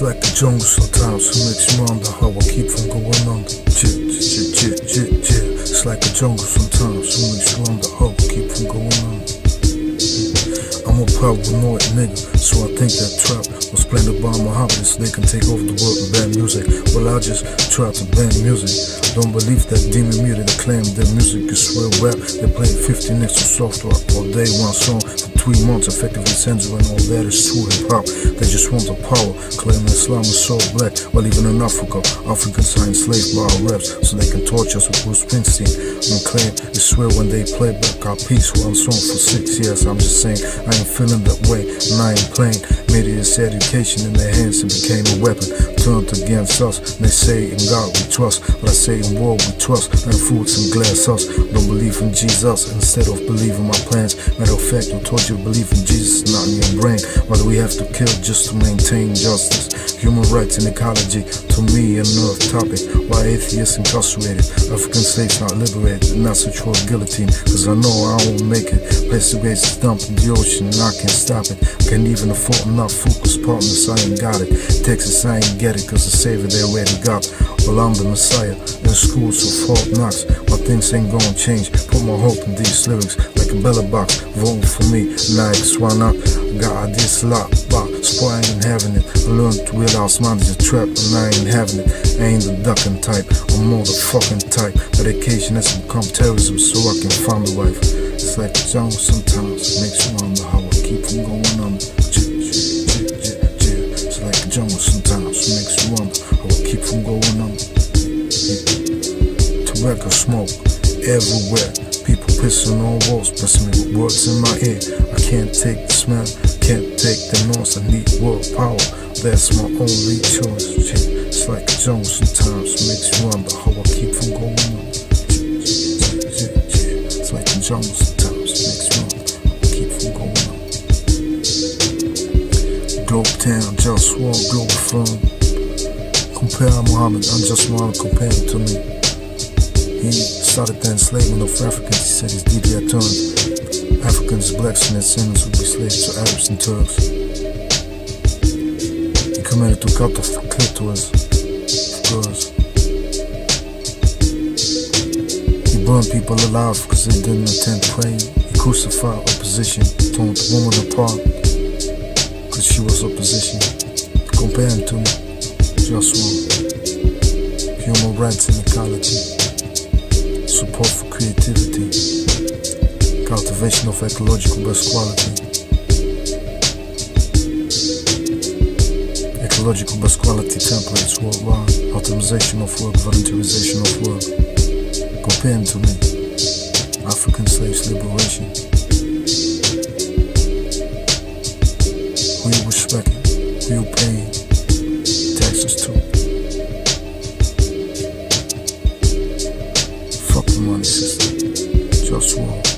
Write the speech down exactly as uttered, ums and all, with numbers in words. It's like the jungle sometimes, so makes you wonder how I keep from going under. Yeah, yeah, yeah, yeah, yeah. It's like the jungle sometimes, so makes you wonder how I keep from going under. I'm a paranoid nigga, so I think that trap was planned by my hobbies. They can take over the world with bad music. Well, I just try to ban music. Don't believe that demon muted claim that music is real rap. They play fifty next to soft rock all day, one song for three months, effectively censoring all that is true hip hop. They just want the power, claiming Islam is so black. Well, even in Africa, Africans are enslaved by our raps, so they can torture us with Bruce Springsteen. And claim it's real when they play back our piece, one song for six years. I'm just saying, I ain't feeling that way, and I ain't playing. Media's education in their hands, it became a weapon turned against us. They say in God we trust, but I say in war we trust, and fruits and glass us. Don't believe in Jesus instead of believing my plans. Matter of fact, I told you to believe in Jesus, not in your brain. Why do we have to kill just to maintain justice? Human rights and ecology, to me, another topic. Why atheists incarcerated, African slaves not liberated, and that's a true guillotine. Cause I know I won't make it. Place the waste is dumped in the ocean, and I can't stop it. Can't even afford enough focused partners, I ain't got it. Texas, I ain't get it, cause the savior they already got. Well, I'm the messiah, in school, so Fort Knox. My things ain't gonna change, put my hope in these lyrics. Like a bella box, voting for me, likes, why not? Got ideas a lot, but so I ain't having it. I learned to realize mine is a trap, and I ain't having it. I ain't the ducking type, I'm more the fucking type. Medication has become terrorism, so I can find a wife. It's like the jungle sometimes, makes you wonder how I keep from going under. It's like the jungle sometimes, makes you wonder how I keep from going under. Tobacco smoke everywhere, people pissing on walls, pressing me with words in my ear. I can't take the smell, can't take the noise. I need world power, that's my only choice. It's like the jungle sometimes, makes you wonder how I keep from going under. It's like the jungle sometimes, makes you wonder how I keep from going under. Globe town, just war, global fun. Compare Muhammad, I'm just Muhammad, compare him to me. He started the enslavement of Africans, he said his D D I turned. Africans, blacks, and their sinners would be slaves to Arabs and Turks. He commanded to cut off the clitoris for girls. He burned people alive because they didn't attend praying. He crucified opposition, torn the woman apart because she was opposition. Compare him to me, just one. Human rights and ecology. Support for creativity, cultivation of ecological best quality. Ecological best quality templates worldwide, optimization of work, voluntarization of work. Compare to me, African slaves liberation. Who you respecting, who you paying taxes to? Money system, just one.